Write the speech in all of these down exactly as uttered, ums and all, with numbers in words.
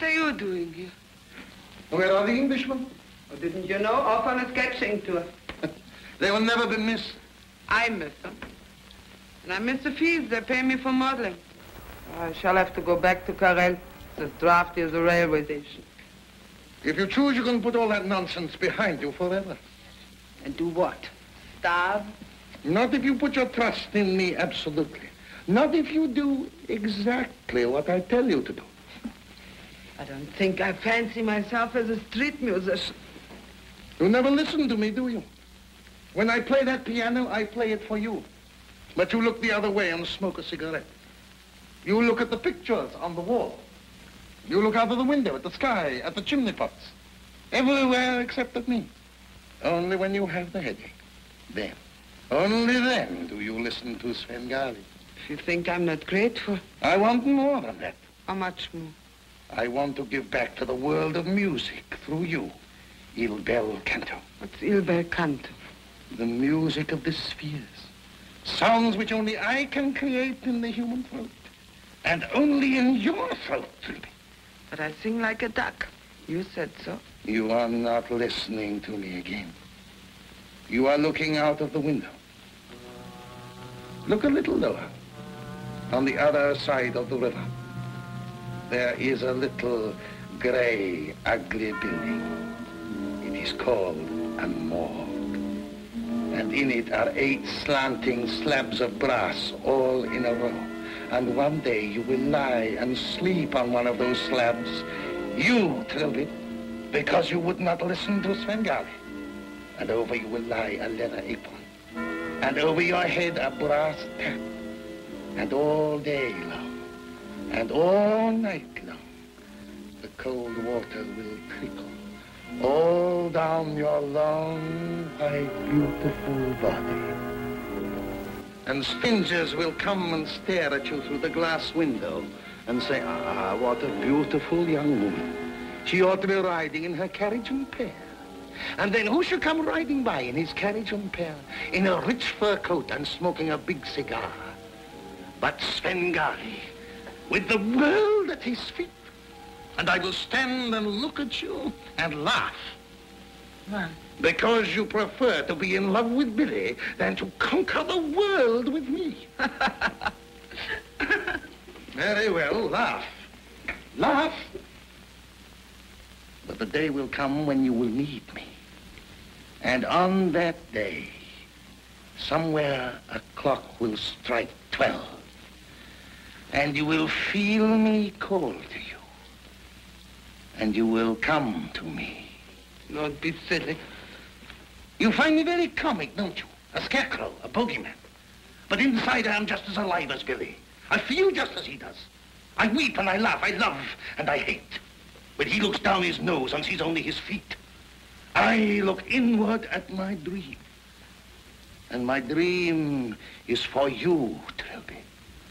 What are you doing here? Where are the Englishmen? Oh, didn't you know? Off on a sketching tour. They will never be missed. I miss them. And I miss the fees they pay me for modeling. I shall have to go back to Karel. It's as drafty as a railway station. If you choose, you can put all that nonsense behind you forever. And do what? Starve? Not if you put your trust in me, absolutely. Not if you do exactly what I tell you to do. I don't think I fancy myself as a street musician. You never listen to me, do you? When I play that piano, I play it for you. But you look the other way and smoke a cigarette. You look at the pictures on the wall. You look out of the window, at the sky, at the chimney pots. Everywhere except at me. Only when you have the headache. Then. Only then do you listen to Svengali. If you think I'm not grateful. I want more than that. How much more? I want to give back to the world of music through you. Il Bel Canto. What's Il Bel Canto? The music of the spheres. Sounds which only I can create in the human throat. And only in your throat, Trilby. But I sing like a duck. You said so. You are not listening to me again. You are looking out of the window. Look a little lower. On the other side of the river. There is a little grey, ugly building. It is called a morgue. And in it are eight slanting slabs of brass, all in a row. And one day you will lie and sleep on one of those slabs. You, Trilby, because you would not listen to Svengali. And over you will lie a leather apron. And over your head a brass tap. And all day long, and all night long, the cold water will trickle all down your long, white, beautiful body. And sphinges will come and stare at you through the glass window and say, ah, what a beautiful young woman. She ought to be riding in her carriage and pair. And then who should come riding by in his carriage and pair, in a rich fur coat and smoking a big cigar? But Svengali, with the world at his feet. And I will stand and look at you and laugh. Why? Because you prefer to be in love with Billy than to conquer the world with me. Very well, laugh. Laugh. But the day will come when you will need me. And on that day, somewhere a clock will strike twelve. And you will feel me call to you. And you will come to me. Don't be silly. You find me very comic, don't you? A scarecrow, a bogeyman. But inside I am just as alive as Billy. I feel just as he does. I weep and I laugh, I love and I hate. But he looks down his nose and sees only his feet. I look inward at my dream. And my dream is for you, Trilby.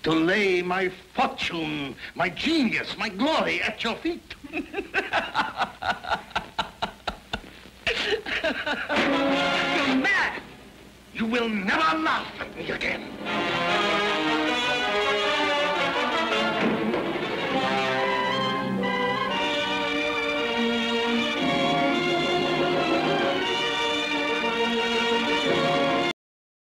To lay my fortune, my genius, my glory at your feet. You're mad! You will never laugh at me again.